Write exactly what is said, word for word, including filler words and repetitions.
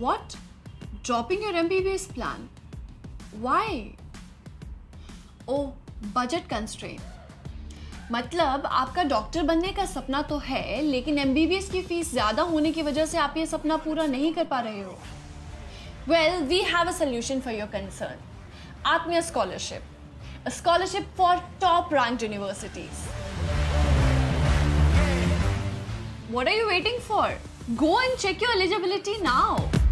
What? Dropping your M B B S plan? Why? Oh, budget constraint. मतलब आपका doctor बनने का सपना तो है, लेकिन M B B S की फीस ज़्यादा होने की वजह से आप ये सपना पूरा नहीं कर पा रहे हो. Well, we have a solution for your concern. Atmia Scholarship. A scholarship for top-ranked universities. What are you waiting for? Go and check your eligibility now.